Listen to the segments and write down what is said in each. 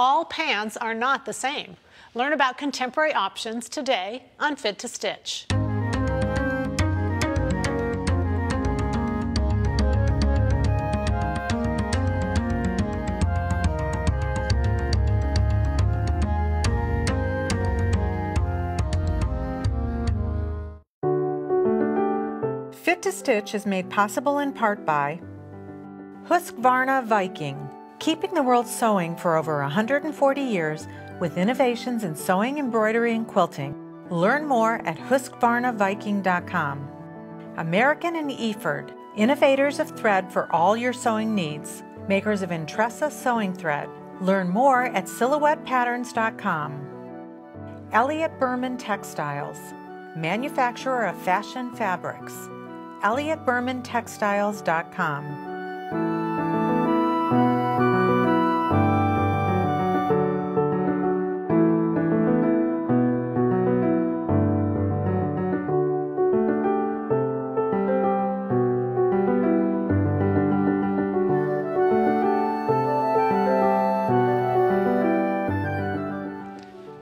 all pants are not the same. Learn about contemporary options today on Fit to Stitch. Fit to Stitch is made possible in part by Husqvarna Viking, keeping the world sewing for over 140 years with innovations in sewing, embroidery, and quilting. Learn more at husqvarnaviking.com. American and Eford, innovators of thread for all your sewing needs, makers of Intressa Sewing Thread. Learn more at silhouettepatterns.com. Elliott Berman Textiles, manufacturer of fashion fabrics. ElliottBermanTextiles.com.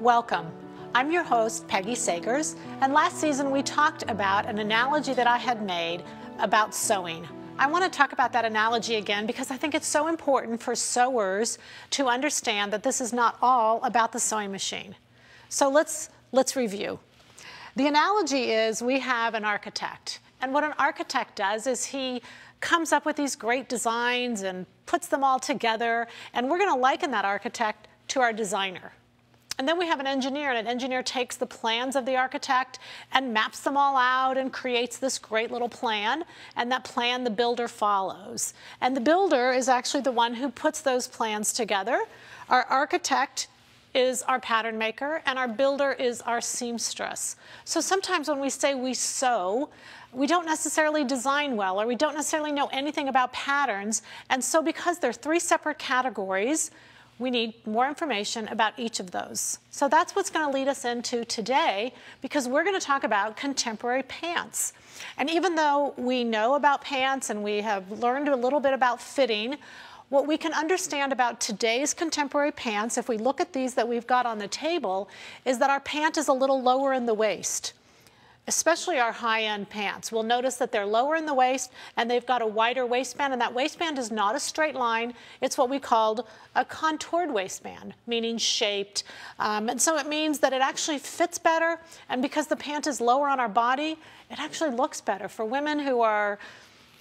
Welcome. I'm your host, Peggy Sagers, and last season we talked about an analogy that I had made about sewing. I want to talk about that analogy again because I think it's so important for sewers to understand that this is not all about the sewing machine. So let's review. The analogy is we have an architect, and what an architect does is he comes up with these great designs and puts them all together, and we're going to liken that architect to our designer. And then we have an engineer, and an engineer takes the plans of the architect and maps them all out and creates this great little plan, and that plan the builder follows. And the builder is actually the one who puts those plans together. Our architect is our pattern maker, and our builder is our seamstress. So sometimes when we say we sew, we don't necessarily design well, or we don't necessarily know anything about patterns, and so because they're three separate categories, we need more information about each of those. So that's what's going to lead us into today, because we're going to talk about contemporary pants. And even though we know about pants and we have learned a little bit about fitting, what we can understand about today's contemporary pants, if we look at these that we've got on the table, is that our pant is a little lower in the waist, especially our high-end pants. We'll notice that they're lower in the waist and they've got a wider waistband, and that waistband is not a straight line. It's what we called a contoured waistband, meaning shaped. And so it means that it actually fits better, and because the pant is lower on our body, it actually looks better. For women who are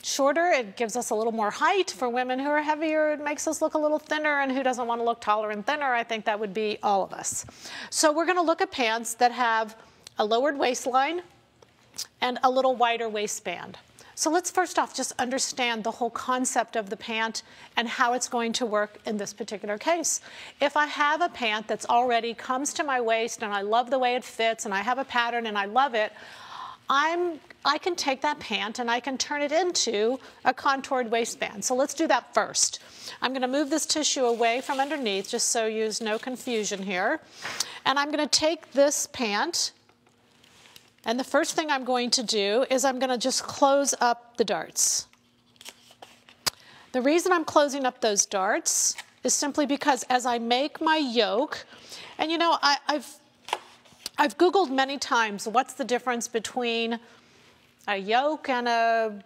shorter, it gives us a little more height. For women who are heavier, it makes us look a little thinner, and who doesn't want to look taller and thinner? I think that would be all of us. So we're going to look at pants that have a lowered waistline and a little wider waistband. So let's first off just understand the whole concept of the pant and how it's going to work in this particular case. If I have a pant that's already comes to my waist and I love the way it fits and I have a pattern and I love it, I can take that pant and I can turn it into a contoured waistband. So let's do that first. I'm going to move this tissue away from underneath just so there's no confusion here. And I'm going to take this pant, and the first thing I'm going to do is I'm going to just close up the darts. The reason I'm closing up those darts is simply because as I make my yoke, and you know, I've Googled many times, what's the difference between a yoke and a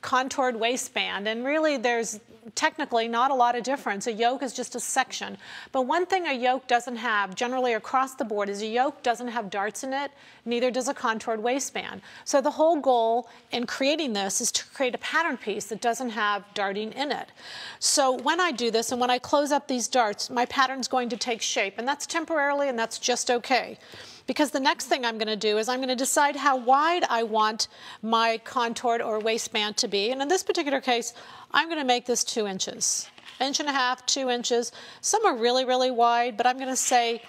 contoured waistband? And really there's technically not a lot of difference. A yoke is just a section. But one thing a yoke doesn't have, generally across the board, is a yoke doesn't have darts in it, neither does a contoured waistband. So the whole goal in creating this is to create a pattern piece that doesn't have darting in it. So when I do this and when I close up these darts, my pattern's going to take shape, and that's temporarily, and that's just okay. Because the next thing I'm going to do is I'm going to decide how wide I want my contoured or waistband to be. And in this particular case, I'm going to make this 2 inches. Inch and a half, 2 inches. Some are really, really wide, but I'm going to say,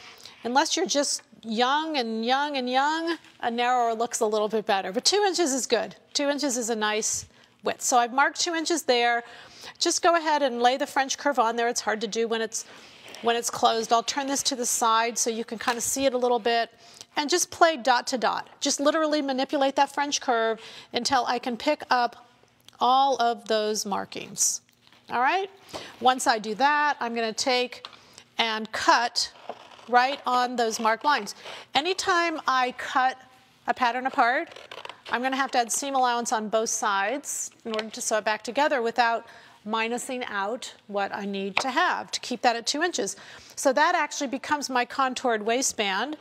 unless you're just young and young and young, a narrower looks a little bit better. But 2 inches is good. 2 inches is a nice width. So I've marked 2 inches there. Just go ahead and lay the French curve on there. It's hard to do when it's closed. I'll turn this to the side so you can kind of see it a little bit, and just play dot to dot. Just literally manipulate that French curve until I can pick up all of those markings. All right, once I do that, I'm going to take and cut right on those marked lines. Anytime I cut a pattern apart, I'm going to have to add seam allowance on both sides in order to sew it back together without minusing out what I need to have to keep that at 2 inches. So that actually becomes my contoured waistband,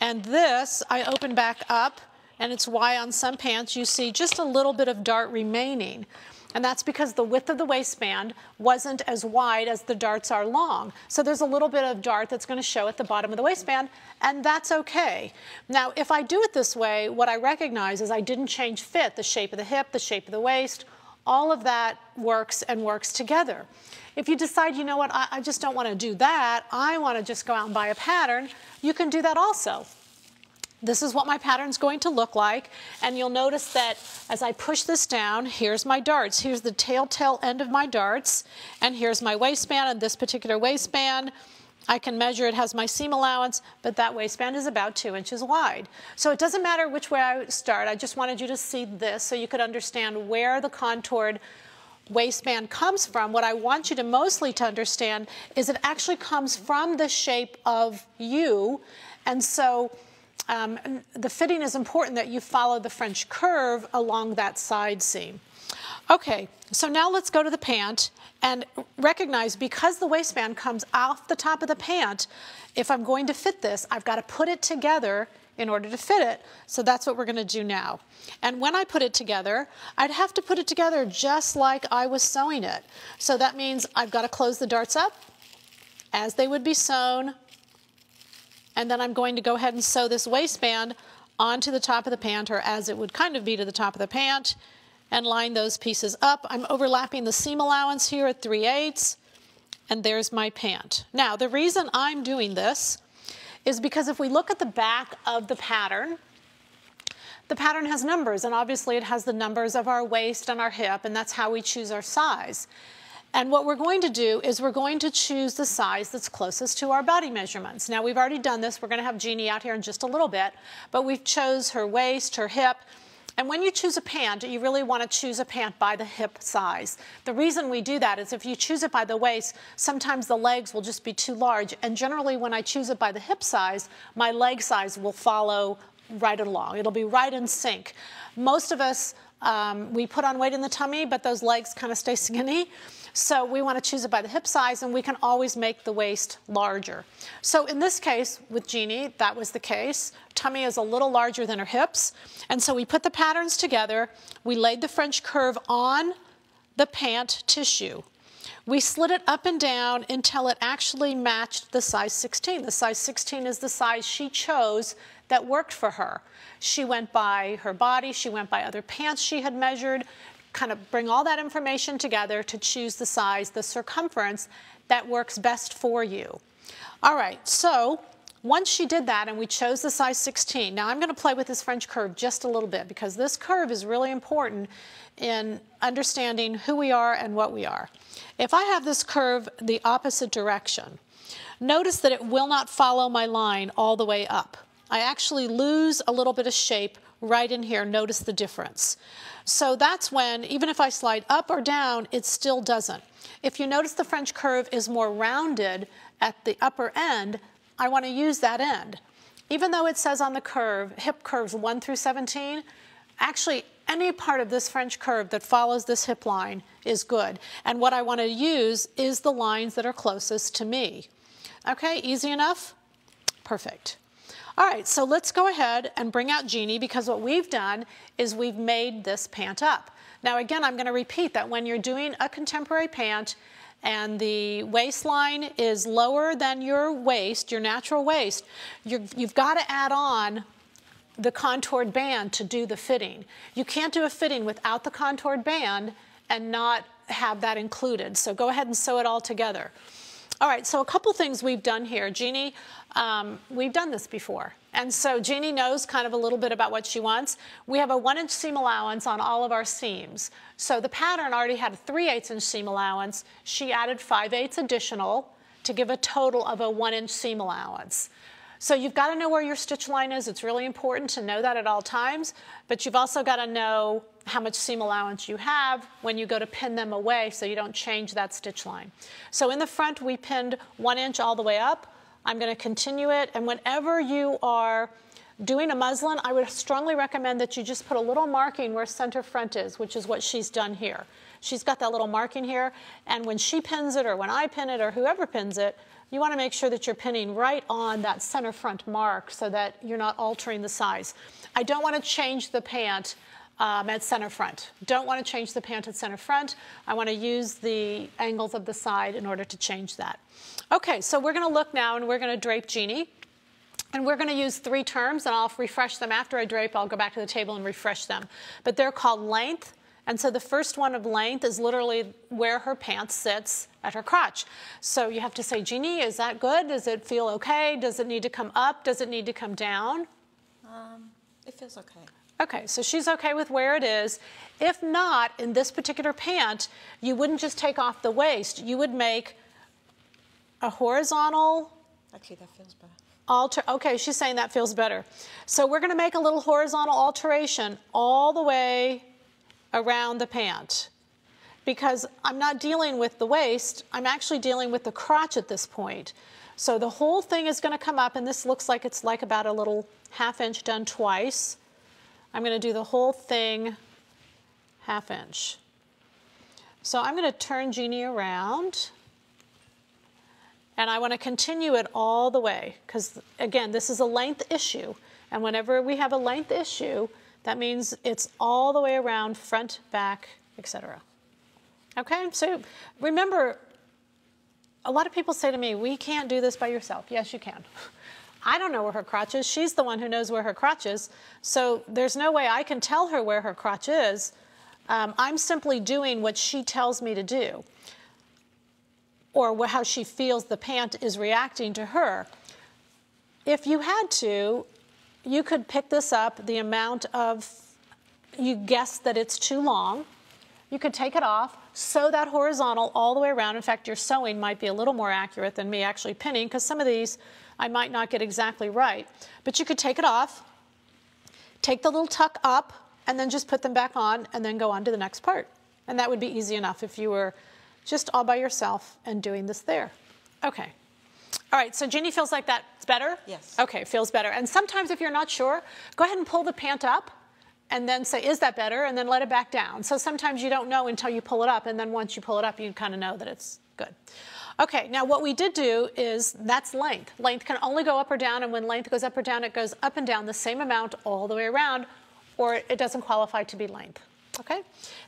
and this I open back up, and it's why on some pants you see just a little bit of dart remaining. And that's because the width of the waistband wasn't as wide as the darts are long. So there's a little bit of dart that's going to show at the bottom of the waistband, and that's okay. Now, if I do it this way, what I recognize is I didn't change fit, the shape of the hip, the shape of the waist, all of that works and works together. If you decide, you know what, I just don't want to do that, I want to just go out and buy a pattern, you can do that also. This is what my pattern's going to look like, and you'll notice that as I push this down, here's my darts, here's the telltale end of my darts, and here's my waistband, and this particular waistband, I can measure it, has my seam allowance, but that waistband is about 2 inches wide. So it doesn't matter which way I start, I just wanted you to see this so you could understand where the contoured waistband comes from. What I want you to mostly to understand is it actually comes from the shape of you, and so the fitting is important that you follow the French curve along that side seam. Okay, so now let's go to the pant and recognize because the waistband comes off the top of the pant, if I'm going to fit this, I've got to put it together in order to fit it. So that's what we're going to do now. And when I put it together, I'd have to put it together just like I was sewing it. So that means I've got to close the darts up as they would be sewn. And then I'm going to go ahead and sew this waistband onto the top of the pant, or as it would kind of be to the top of the pant, and line those pieces up. I'm overlapping the seam allowance here at 3/8, and there's my pant. Now, the reason I'm doing this is because if we look at the back of the pattern has numbers, and obviously it has the numbers of our waist and our hip, and that's how we choose our size. And what we're going to do is we're going to choose the size that's closest to our body measurements. Now, we've already done this. We're going to have Jeannie out here in just a little bit, but we've chose her waist, her hip. And when you choose a pant, you really want to choose a pant by the hip size. The reason we do that is if you choose it by the waist, sometimes the legs will just be too large. And generally, when I choose it by the hip size, my leg size will follow right along. It'll be right in sync. Most of us, we put on weight in the tummy, but those legs kind of stay skinny. So we want to choose it by the hip size, and we can always make the waist larger. So in this case, with Jeannie, that was the case. Tummy is a little larger than her hips. And so we put the patterns together. We laid the French curve on the pant tissue. We slid it up and down until it actually matched the size 16. The size 16 is the size she chose that worked for her. She went by her body. She went by other pants she had measured. Kind of bring all that information together to choose the size, the circumference that works best for you. All right, so once she did that and we chose the size 16, now I'm going to play with this French curve just a little bit because this curve is really important in understanding who we are and what we are. If I have this curve the opposite direction, notice that it will not follow my line all the way up. I actually lose a little bit of shape right in here. Notice the difference. So that's when, even if I slide up or down, it still doesn't. If you notice the French curve is more rounded at the upper end, I want to use that end. Even though it says on the curve, hip curves 1 through 17, actually any part of this French curve that follows this hip line is good. And what I want to use is the lines that are closest to me. Okay, easy enough? Perfect. All right, so let's go ahead and bring out Jeannie because what we've done is we've made this pant up. Now again, I'm going to repeat that when you're doing a contemporary pant and the waistline is lower than your waist, your natural waist, you've got to add on the contoured band to do the fitting. You can't do a fitting without the contoured band and not have that included. So go ahead and sew it all together. All right, so a couple things we've done here. Jeannie, we've done this before. And so Jeannie knows kind of a little bit about what she wants. We have a 1-inch seam allowance on all of our seams. So the pattern already had a 3/8-inch seam allowance. She added 5/8 additional to give a total of a 1-inch seam allowance. So you've got to know where your stitch line is. It's really important to know that at all times, but you've also got to know how much seam allowance you have when you go to pin them away so you don't change that stitch line. So in the front, we pinned 1 inch all the way up. I'm going to continue it, and whenever you are doing a muslin, I would strongly recommend that you just put a little marking where center front is, which is what she's done here. She's got that little marking here, and when she pins it or when I pin it or whoever pins it, you want to make sure that you're pinning right on that center front mark so that you're not altering the size. I don't want to change the pant at center front. Don't want to change the pant at center front. I want to use the angles of the side in order to change that. Okay, so we're going to look now and we're going to drape Jeannie. And we're going to use three terms, and I'll refresh them after I drape. I'll go back to the table and refresh them. But they're called length. And so the first one of length is literally where her pants sits at her crotch. So you have to say, Jeannie, is that good? Does it feel okay? Does it need to come up? Does it need to come down? It feels okay. Okay, so she's okay with where it is. If not, in this particular pant, you wouldn't just take off the waist. You would make a horizontal. Actually, that feels better. Okay, she's saying that feels better. So we're going to make a little horizontal alteration all the way around the pant, because I'm not dealing with the waist. I'm actually dealing with the crotch at this point. So the whole thing is going to come up, and this looks like it's like about a little half inch done twice. I'm going to do the whole thing half inch. So I'm going to turn Jeannie around, and I want to continue it all the way because, again, this is a length issue. And whenever we have a length issue, that means it's all the way around, front, back, etc. Okay, so remember, a lot of people say to me, we can't do this by yourself. Yes, you can. I don't know where her crotch is. She's the one who knows where her crotch is. So there's no way I can tell her where her crotch is. I'm simply doing what she tells me to do, or how she feels the pant is reacting to her. If you had to, you could pick this up, the amount of, you guess that it's too long. You could take it off, sew that horizontal all the way around. In fact, your sewing might be a little more accurate than me actually pinning, because some of these I might not get exactly right. But you could take it off, take the little tuck up, and then just put them back on, and then go on to the next part. And that would be easy enough if you were just all by yourself and doing this there. Okay. All right, so Jeannie feels like that's better? Yes. Okay, feels better. And sometimes if you're not sure, go ahead and pull the pant up and then say, is that better? And then let it back down. So sometimes you don't know until you pull it up, and then once you pull it up, you kind of know that it's good. Okay, now what we did do is, that's length. Length can only go up or down, and when length goes up or down, it goes up and down the same amount all the way around, or it doesn't qualify to be length. Okay,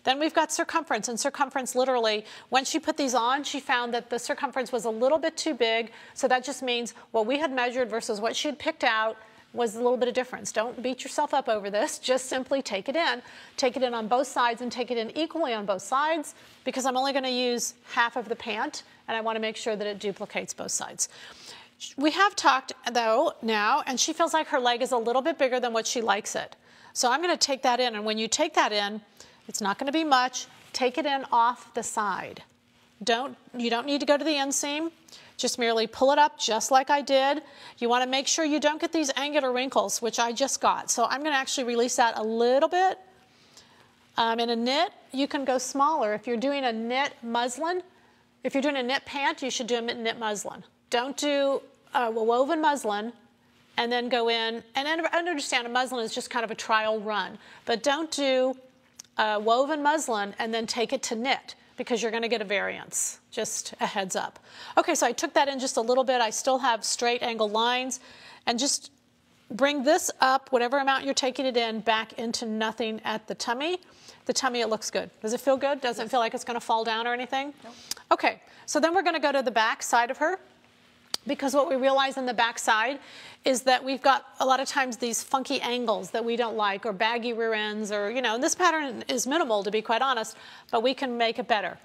then we've got circumference, and circumference literally, when she put these on, she found that the circumference was a little bit too big, so that just means what we had measured versus what she had picked out was a little bit of difference. Don't beat yourself up over this, just simply take it in. Take it in on both sides, and take it in equally on both sides, because I'm only going to use half of the pant, and I want to make sure that it duplicates both sides. We have talked, though, now, and she feels like her leg is a little bit bigger than what she likes it. So I'm going to take that in, and when you take that in, it's not going to be much. Take it in off the side. You don't need to go to the inseam. Just merely pull it up just like I did. You want to make sure you don't get these angular wrinkles, which I just got. So I'm going to actually release that a little bit. In a knit, you can go smaller. If you're doing a knit muslin, if you're doing a knit pant, you should do a knit muslin. Don't do a woven muslin and then go in, and I understand a muslin is just kind of a trial run, but don't do a woven muslin and then take it to knit, because you're going to get a variance. Just a heads up. Okay, so I took that in just a little bit. I still have straight angle lines, and just bring this up, whatever amount you're taking it in, back into nothing at the tummy. The tummy, it looks good. Does it feel good? Doesn't feel like it's going to fall down or anything? No. Okay, so then we're going to go to the back side of her, because what we realize in the back side is that we've got a lot of times these funky angles that we don't like, or baggy rear ends, or, you know, and this pattern is minimal, to be quite honest, but we can make it better.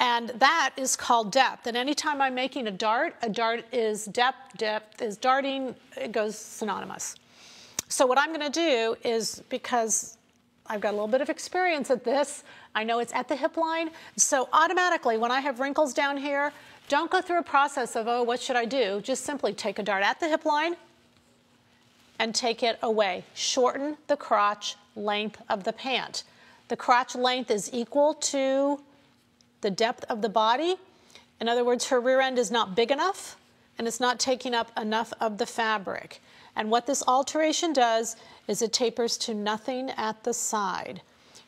And that is called depth. And anytime I'm making a dart is depth, depth is darting, it goes synonymous. So what I'm going to do is, because I've got a little bit of experience at this, I know it's at the hip line, so automatically when I have wrinkles down here, don't go through a process of, oh, what should I do? Just simply take a dart at the hip line, and take it away. Shorten the crotch length of the pant. The crotch length is equal to the depth of the body. In other words, her rear end is not big enough and it's not taking up enough of the fabric. And what this alteration does is it tapers to nothing at the side.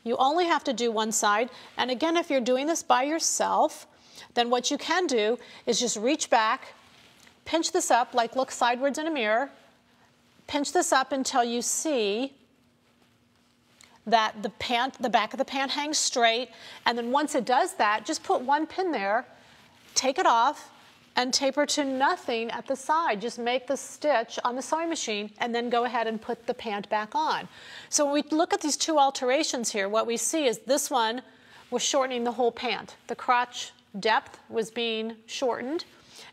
You only have to do one side. And again, if you're doing this by yourself, then what you can do is just reach back, pinch this up, like look sideways in a mirror, pinch this up until you see that the pant, the back of the pant hangs straight. And then once it does that, just put one pin there, take it off, and taper to nothing at the side. Just make the stitch on the sewing machine and then go ahead and put the pant back on. So when we look at these two alterations here, what we see is this one was shortening the whole pant. The crotch depth was being shortened,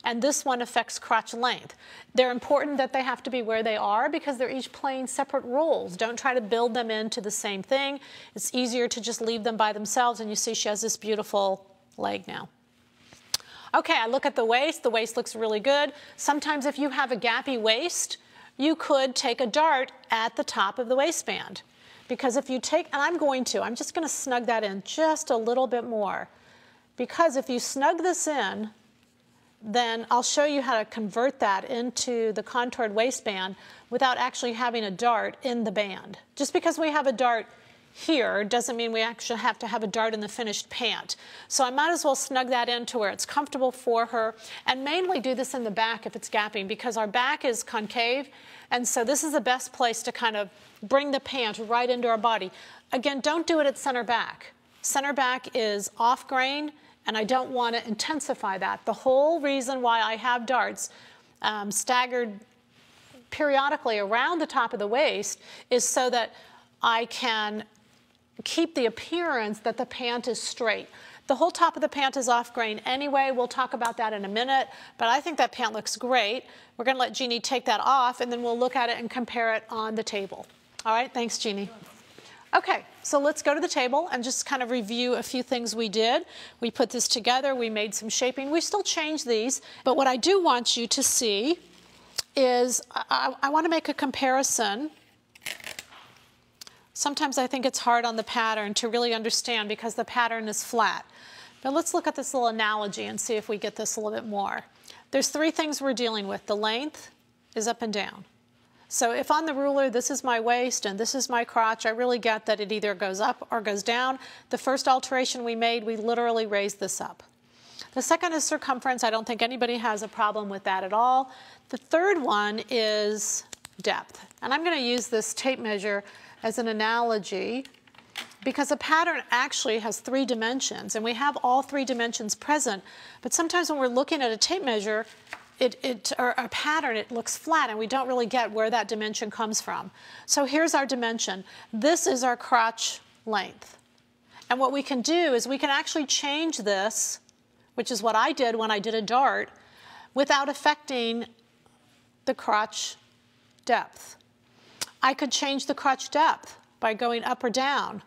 and this one affects crotch length. They're important that they have to be where they are because they're each playing separate roles. Don't try to build them into the same thing. It's easier to just leave them by themselves, and you see she has this beautiful leg now. Okay, I look at the waist. The waist looks really good. Sometimes if you have a gappy waist, you could take a dart at the top of the waistband. Because if you take, and I'm just going to snug that in just a little bit more. Because if you snug this in, then I'll show you how to convert that into the contoured waistband without actually having a dart in the band. Just because we have a dart here doesn't mean we actually have to have a dart in the finished pant. So I might as well snug that in to where it's comfortable for her, and mainly do this in the back if it's gapping, because our back is concave, and so this is the best place to kind of bring the pant right into our body. Again, don't do it at center back. Center back is off grain, and I don't want to intensify that. The whole reason why I have darts staggered periodically around the top of the waist is so that I can keep the appearance that the pant is straight. The whole top of the pant is off grain anyway. We'll talk about that in a minute, but I think that pant looks great. We're going to let Jeannie take that off, and then we'll look at it and compare it on the table. All right, thanks, Jeannie. Okay, so let's go to the table and just kind of review a few things we did. We put this together, we made some shaping. We still change these, but what I do want you to see is I want to make a comparison. Sometimes I think it's hard on the pattern to really understand because the pattern is flat. But let's look at this little analogy and see if we get this a little bit more. There's three things we're dealing with. The length is up and down. So if on the ruler this is my waist and this is my crotch, I really get that it either goes up or goes down. The first alteration we made, we literally raised this up. The second is circumference. I don't think anybody has a problem with that at all. The third one is depth. And I'm going to use this tape measure as an analogy, because a pattern actually has three dimensions, and we have all three dimensions present, but sometimes when we're looking at a tape measure, or a pattern, it looks flat, and we don't really get where that dimension comes from. So here's our dimension. This is our crotch length. And what we can do is we can actually change this, which is what I did when I did a dart, without affecting the crotch depth. I could change the crotch depth by going up or down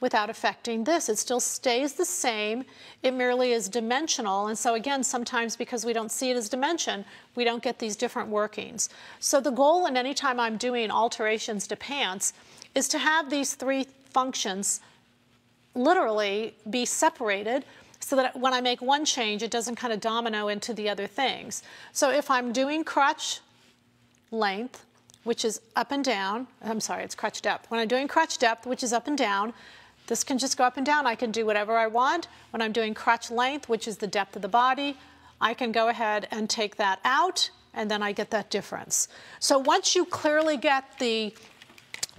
without affecting this. It still stays the same. It merely is dimensional. And so again, sometimes because we don't see it as dimension, we don't get these different workings. So the goal, and any time I'm doing alterations to pants, is to have these three functions literally be separated, so that when I make one change, it doesn't kind of domino into the other things. So if I'm doing crotch length, which is up and down. I'm sorry, it's crotch depth. When I'm doing crotch depth, which is up and down, this can just go up and down. I can do whatever I want. When I'm doing crotch length, which is the depth of the body, I can go ahead and take that out, and then I get that difference. So once you clearly get the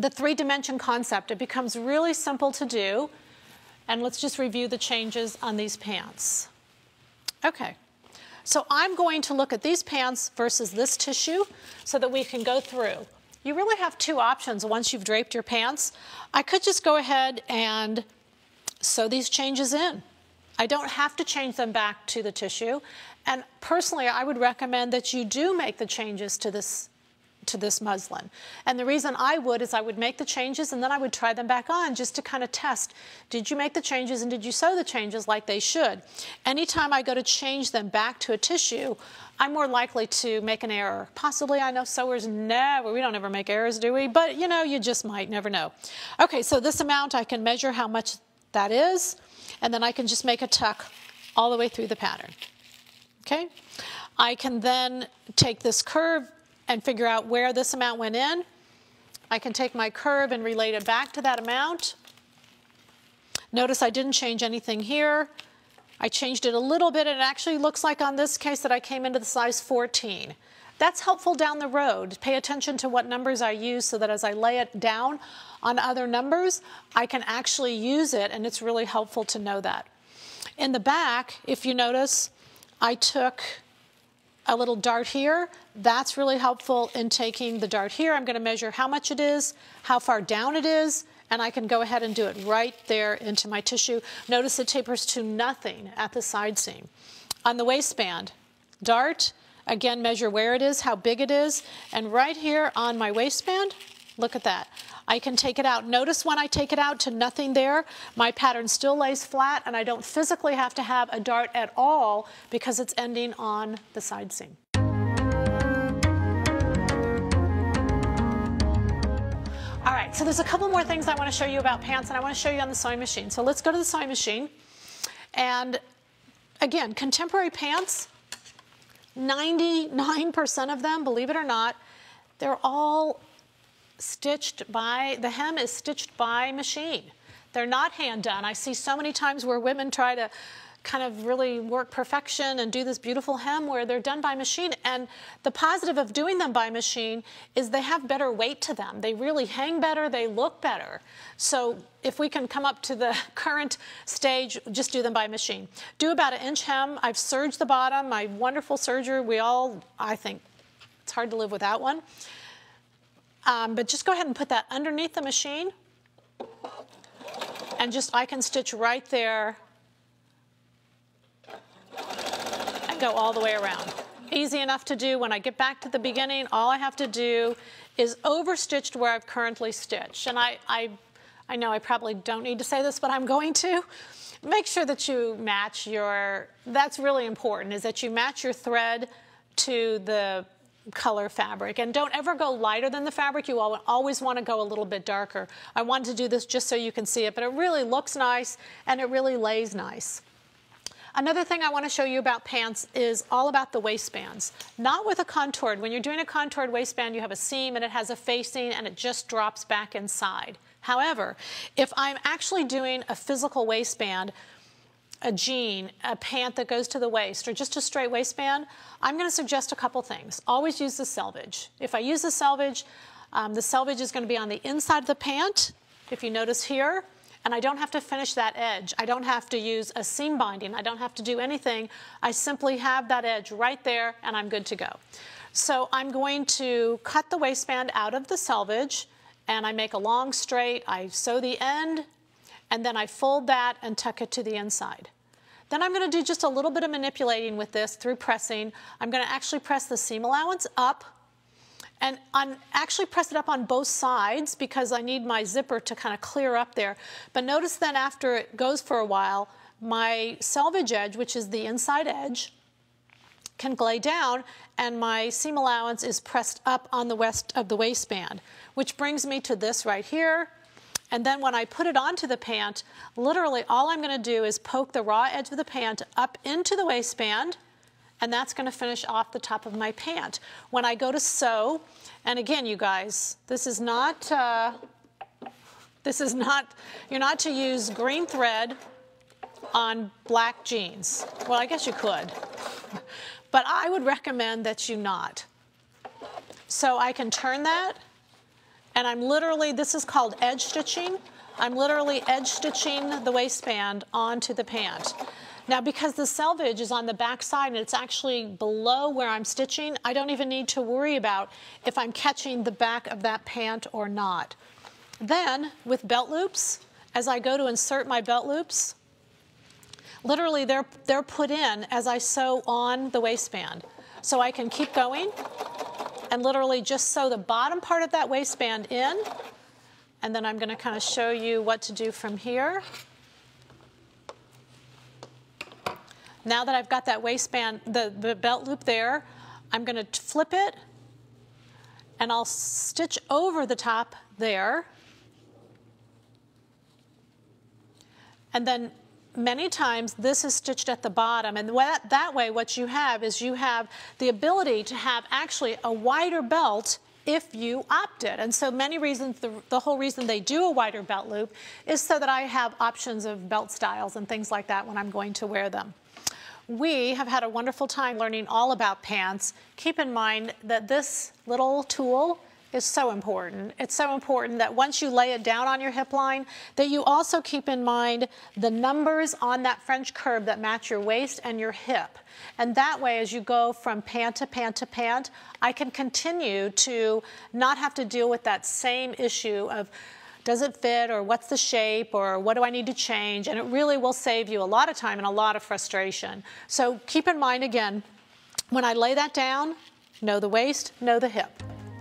three-dimension concept, it becomes really simple to do. And let's just review the changes on these pants. Okay. So I'm going to look at these pants versus this tissue so that we can go through. You really have two options once you've draped your pants. I could just go ahead and sew these changes in. I don't have to change them back to the tissue. And personally, I would recommend that you do make the changes to this to this muslin. And the reason I would is I would make the changes and then I would try them back on just to kind of test, did you make the changes and did you sew the changes like they should? Anytime I go to change them back to a tissue, I'm more likely to make an error. Possibly, I know sewers never, we don't ever make errors, do we? But you know, you just might, never know. Okay, so this amount, I can measure how much that is, and then I can just make a tuck all the way through the pattern. Okay, I can then take this curve and figure out where this amount went in. I can take my curve and relate it back to that amount. Notice I didn't change anything here. I changed it a little bit, and it actually looks like on this case that I came into the size 14. That's helpful down the road. Pay attention to what numbers I use so that as I lay it down on other numbers, I can actually use it, and it's really helpful to know that. In the back, if you notice, I took a little dart here. That's really helpful in taking the dart here. I'm going to measure how much it is, how far down it is, and I can go ahead and do it right there into my tissue. Notice it tapers to nothing at the side seam. On the waistband, dart, again, measure where it is, how big it is, and right here on my waistband, look at that. I can take it out. Notice when I take it out to nothing there, my pattern still lays flat, and I don't physically have to have a dart at all because it's ending on the side seam. All right, so there's a couple more things I want to show you about pants, and I want to show you on the sewing machine. So let's go to the sewing machine. And again, contemporary pants, 99% of them, believe it or not, they're all stitched by, the hem is stitched by machine. They're not hand done. I see so many times where women try to kind of really work perfection and do this beautiful hem where they're done by machine. And the positive of doing them by machine is they have better weight to them. They really hang better, they look better. So if we can come up to the current stage, just do them by machine. Do about an inch hem. I've serged the bottom, my wonderful serger. We all, I think, it's hard to live without one. But just go ahead and put that underneath the machine. And just, I can stitch right there and go all the way around. Easy enough to do. When I get back to the beginning, all I have to do is overstitch where I've currently stitched. And I know I probably don't need to say this, but I'm going to. Make sure that you match your, that's really important, is that you match your thread to the color fabric, and don't ever go lighter than the fabric. You always want to go a little bit darker. I wanted to do this just so you can see it, but it really looks nice and it really lays nice. Another thing I want to show you about pants is all about the waistbands. Not with a contoured. When you're doing a contoured waistband, you have a seam and it has a facing and it just drops back inside. However, if I'm actually doing a physical waistband, a jean, a pant that goes to the waist, or just a straight waistband, I'm going to suggest a couple things. Always use the selvage. If I use the selvage is going to be on the inside of the pant, if you notice here, and I don't have to finish that edge. I don't have to use a seam binding. I don't have to do anything. I simply have that edge right there, and I'm good to go. So I'm going to cut the waistband out of the selvage, and I make a long straight, I sew the end, and then I fold that and tuck it to the inside. Then I'm going to do just a little bit of manipulating with this through pressing. I'm going to actually press the seam allowance up, and I'm actually press it up on both sides because I need my zipper to kind of clear up there. But notice then after it goes for a while, my selvage edge, which is the inside edge, can glide down, and my seam allowance is pressed up on the west of the waistband, which brings me to this right here. And then when I put it onto the pant, literally all I'm going to do is poke the raw edge of the pant up into the waistband, and that's going to finish off the top of my pant. When I go to sew, and again, you guys, this is not, you're not to use green thread on black jeans. Well, I guess you could, but I would recommend that you not. So I can turn that. And I'm literally, this is called edge stitching. I'm literally edge stitching the waistband onto the pant. Now, because the selvage is on the back side and it's actually below where I'm stitching, I don't even need to worry about if I'm catching the back of that pant or not. Then, with belt loops, as I go to insert my belt loops, literally they're put in as I sew on the waistband. So I can keep going and literally just sew the bottom part of that waistband in. And then I'm going to kind of show you what to do from here. Now that I've got that waistband, the belt loop there, I'm going to flip it and I'll stitch over the top there. And then many times this is stitched at the bottom, and that way what you have is you have the ability to have actually a wider belt if you opt it. And so many reasons, the whole reason they do a wider belt loop is so that I have options of belt styles and things like that when I'm going to wear them. We have had a wonderful time learning all about pants. Keep in mind that this little tool is so important. It's so important that once you lay it down on your hip line, that you also keep in mind the numbers on that French curve that match your waist and your hip. And that way, as you go from pant to pant to pant, I can continue to not have to deal with that same issue of does it fit, or what's the shape, or what do I need to change? And it really will save you a lot of time and a lot of frustration. So keep in mind, again, when I lay that down, know the waist, know the hip.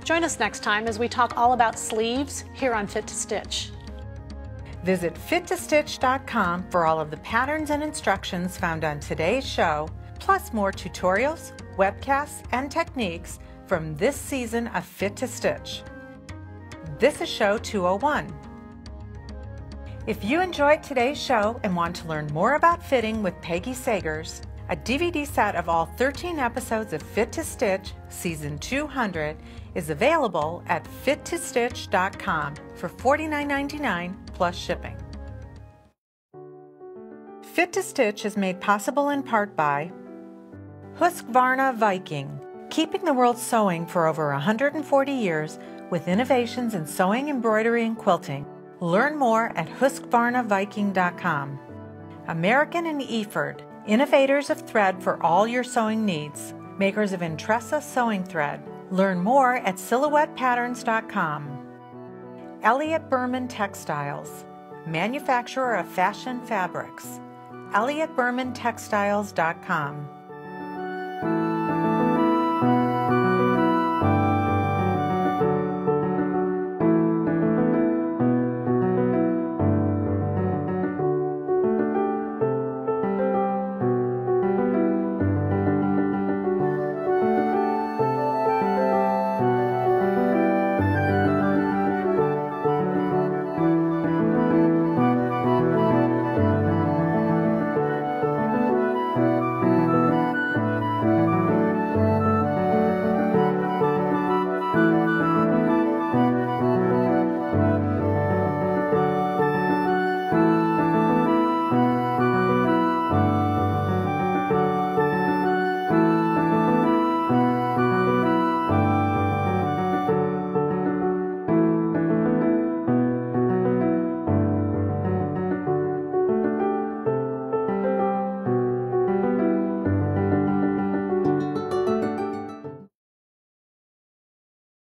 Join us next time as we talk all about sleeves here on Fit to Stitch. Visit fittostitch.com for all of the patterns and instructions found on today's show, plus more tutorials, webcasts, and techniques from this season of Fit to Stitch. This is show 201. If you enjoyed today's show and want to learn more about fitting with Peggy Sagers, a DVD set of all 13 episodes of Fit to Stitch Season 200 is available at fittostitch.com for $49.99 plus shipping. Fit to Stitch is made possible in part by Husqvarna Viking, keeping the world sewing for over 140 years with innovations in sewing, embroidery, and quilting. Learn more at husqvarnaviking.com. American and Eford, innovators of thread for all your sewing needs, makers of Intressa Sewing Thread. Learn more at silhouettepatterns.com. Elliott Berman Textiles, manufacturer of fashion fabrics. ElliottBermanTextiles.com.